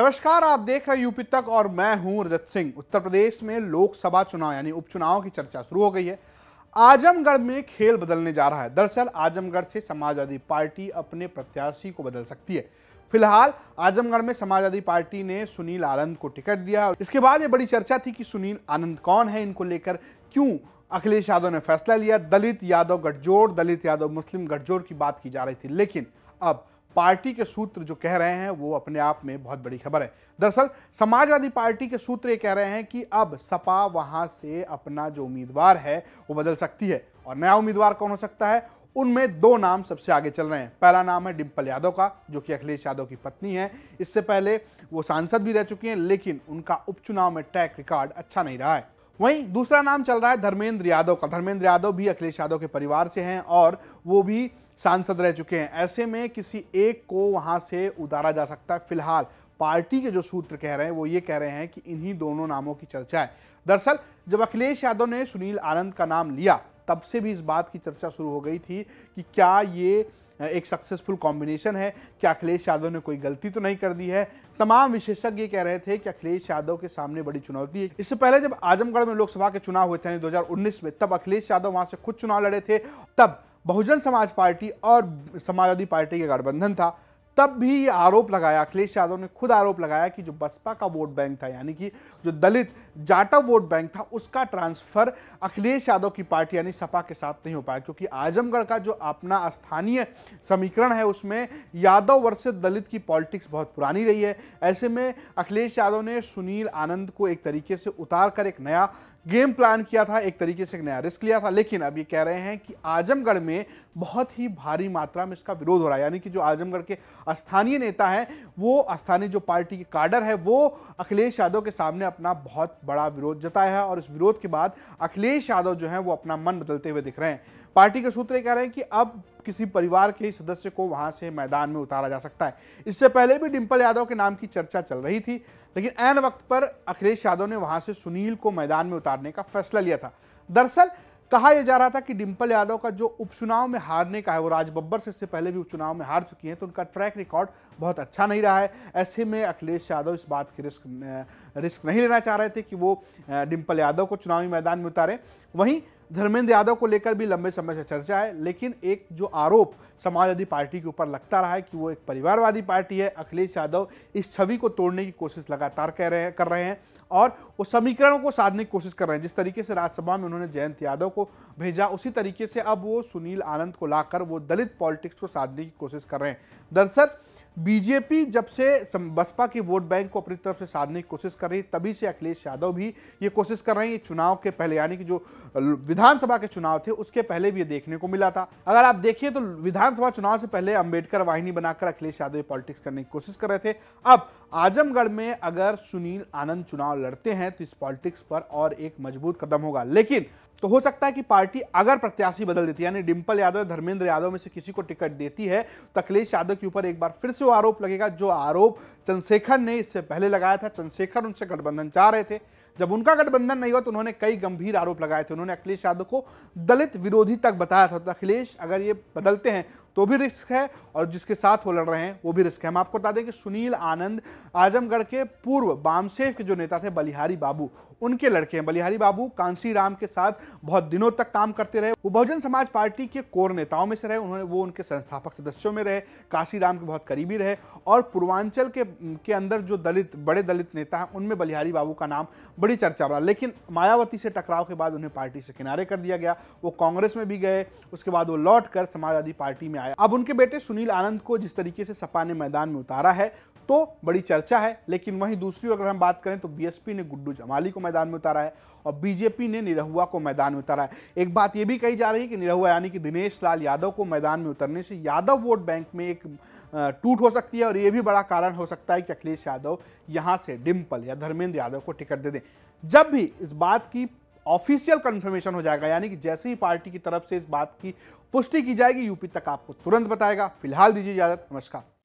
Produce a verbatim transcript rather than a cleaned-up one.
नमस्कार, आप देख रहे हैं यूपी तक और मैं हूं राजत सिंह। उत्तर प्रदेश में लोकसभा चुनाव यानी उपचुनाव की चर्चा शुरू हो गई है। आजमगढ़ में खेल बदलने जा रहा है। दरअसल आजमगढ़ से समाजवादी पार्टी अपने प्रत्याशी को बदल सकती है। फिलहाल आजमगढ़ में समाजवादी पार्टी ने सुनील आनंद को टिकट दिया। इसके बाद ये बड़ी चर्चा थी कि सुनील आनंद कौन है, इनको लेकर क्यों अखिलेश यादव ने फैसला लिया। दलित यादव गठजोड़, दलित यादव मुस्लिम गठजोड़ की बात की जा रही थी, लेकिन अब पार्टी के सूत्र जो कह रहे हैं वो अपने आप में बहुत बड़ी खबर है। दरअसल समाजवादी पार्टी के सूत्र ये कह रहे हैं कि अब सपा वहां से अपना जो उम्मीदवार है वो बदल सकती है। और नया उम्मीदवार कौन हो सकता है, उनमें दो नाम सबसे आगे चल रहे हैं। पहला नाम है डिंपल यादव का, जो कि अखिलेश यादव की पत्नी है। इससे पहले वो सांसद भी रह चुकी हैं, लेकिन उनका उपचुनाव में ट्रैक रिकॉर्ड अच्छा नहीं रहा है। वहीं दूसरा नाम चल रहा है धर्मेंद्र यादव का। धर्मेंद्र यादव भी अखिलेश यादव के परिवार से हैं और वो भी सांसद रह चुके हैं। ऐसे में किसी एक को वहां से उतारा जा सकता है। फिलहाल पार्टी के जो सूत्र कह रहे हैं वो ये कह रहे हैं कि इन्हीं दोनों नामों की चर्चा है। दरअसल जब अखिलेश यादव ने सुनील आनंद का नाम लिया, तब से भी इस बात की चर्चा शुरू हो गई थी कि क्या ये एक सक्सेसफुल कॉम्बिनेशन है, क्या अखिलेश यादव ने कोई गलती तो नहीं कर दी है। तमाम विशेषज्ञ ये कह रहे थे कि अखिलेश यादव के सामने बड़ी चुनौती है। इससे पहले जब आजमगढ़ में लोकसभा के चुनाव हुए थे दो हज़ार उन्नीस में, तब अखिलेश यादव वहां से खुद चुनाव लड़े थे। तब बहुजन समाज पार्टी और समाजवादी पार्टी का गठबंधन था। तब भी ये आरोप लगाया, अखिलेश यादव ने खुद आरोप लगाया कि जो बसपा का वोट बैंक था, यानी कि जो दलित जाटव वोट बैंक था, उसका ट्रांसफर अखिलेश यादव की पार्टी यानी सपा के साथ नहीं हो पाया, क्योंकि आजमगढ़ का जो अपना स्थानीय समीकरण है उसमें यादव वर्सेस दलित की पॉलिटिक्स बहुत पुरानी रही है। ऐसे में अखिलेश यादव ने सुनील आनंद को एक तरीके से उतार कर एक नया गेम प्लान किया था, एक तरीके से एक नया रिस्क लिया था। लेकिन अब ये कह रहे हैं कि आजमगढ़ में बहुत ही भारी मात्रा में इसका विरोध हो रहा है, यानी कि जो आजमगढ़ के स्थानीय नेता हैं, वो स्थानीय जो पार्टी के काडर है, वो अखिलेश यादव के सामने अपना बहुत बड़ा विरोध जताया है। और इस विरोध के बाद अखिलेश यादव जो है वो अपना मन बदलते हुए दिख रहे हैं। पार्टी के सूत्र कह रहे हैं कि अब किसी परिवार के सदस्य को वहां से मैदान में उतारा जा सकता है। इससे पहले भी डिंपल यादव के नाम की चर्चा चल रही थी, लेकिन ऐन वक्त पर अखिलेश यादव ने वहां से सुनील को मैदान में उतारने का फैसला लिया था। दरअसल कहा यह जा रहा था कि डिंपल यादव का जो उपचुनाव में हारने का है, वो राज बब्बर से इससे पहले भी उपचुनाव में हार चुकी हैं, तो उनका ट्रैक रिकॉर्ड बहुत अच्छा नहीं रहा है। ऐसे में अखिलेश यादव इस बात के रिस्क रिस्क नहीं लेना चाह रहे थे कि वो डिंपल यादव को चुनावी मैदान में उतारें। वहीं धर्मेंद्र यादव को लेकर भी लंबे समय से चर्चा है, लेकिन एक जो आरोप समाजवादी पार्टी के ऊपर लगता रहा है कि वो एक परिवारवादी पार्टी है, अखिलेश यादव इस छवि को तोड़ने की कोशिश लगातार कह रहे हैं कर रहे हैं और वो समीकरणों को साधने की कोशिश कर रहे हैं। जिस तरीके से राज्यसभा में उन्होंने जयंत यादव को भेजा, उसी तरीके से अब वो सुनील आनंद को लाकर वो दलित पॉलिटिक्स को साधने की कोशिश कर रहे हैं। दरअसल बीजेपी जब से बसपा के वोट बैंक को अपनी तरफ से साधने की कोशिश कर रही है, तभी से अखिलेश यादव भी ये कोशिश कर रहे हैं। ये चुनाव के पहले यानी कि जो विधानसभा के चुनाव थे उसके पहले भी ये देखने को मिला था। अगर आप देखिए तो विधानसभा चुनाव से पहले अंबेडकर वाहिनी बनाकर अखिलेश यादव पॉलिटिक्स करने की कोशिश कर रहे थे। अब आजमगढ़ में अगर सुनील आनंद चुनाव लड़ते हैं तो इस पॉलिटिक्स पर और एक मजबूत कदम होगा। लेकिन तो हो सकता है कि पार्टी अगर प्रत्याशी बदल देती है, यानी डिंपल यादव धर्मेंद्र यादव में से किसी को टिकट देती है, तो अखिलेश यादव के ऊपर एक बार फिर से वो आरोप लगेगा जो आरोप चंद्रशेखर ने इससे पहले लगाया था। चंद्रशेखर उनसे गठबंधन चाह रहे थे, जब उनका गठबंधन नहीं हुआ तो उन्होंने कई गंभीर आरोप लगाए थे। उन्होंने अखिलेश यादव को दलित विरोधी तक बताया था। तो अखिलेश अगर ये बदलते हैं तो भी रिस्क है, और जिसके साथ वो लड़ रहे हैं वो भी रिस्क है। हम आपको बता दें कि सुनील आनंद आजमगढ़ के पूर्व बामसेफ के जो नेता थे बलिहारी बाबू, उनके लड़के हैं। बलिहारी बाबू कांसीराम के साथ बहुत दिनों तक काम करते रहे। वो बहुजन समाज पार्टी के कोर नेताओं में से रहे, उन्होंने वो उनके संस्थापक सदस्यों में रहे, कांसीराम के बहुत करीबी रहे। और पूर्वांचल के के अंदर जो दलित बड़े दलित नेता हैं उनमें बलिहारी बाबू का नाम बड़ी चर्चा वाला। लेकिन मायावती से टकराव के बाद उन्हें पार्टी से किनारे कर दिया गया। वो कांग्रेस में भी गए, उसके बाद वो लौट कर समाजवादी पार्टी में आया। अब उनके बेटे सुनील आनंद को जिस तरीके से सपा ने मैदान में उतारा है तो बड़ी चर्चा है। लेकिन वहीं दूसरी अगर हम बात करें तो बीएसपी ने गुड्डू जमाली को मैदान में उतारा है और बीजेपी ने निरहुआ को मैदान में उतारा है। एक बात यह भी कही जा रही है कि निरहुआ यानी कि दिनेश लाल यादव को मैदान में उतरने से यादव वोट बैंक में एक टूट हो सकती है, और यह भी बड़ा कारण हो सकता है कि अखिलेश यादव यहाँ से डिंपल या धर्मेंद्र यादव को टिकट दे दें। जब भी इस बात की ऑफिशियल कंफर्मेशन हो जाएगा, यानी कि जैसे ही पार्टी की तरफ से इस बात की पुष्टि की जाएगी, यूपी तक आपको तुरंत बताएगा। फिलहाल दीजिए इजाजत, नमस्कार।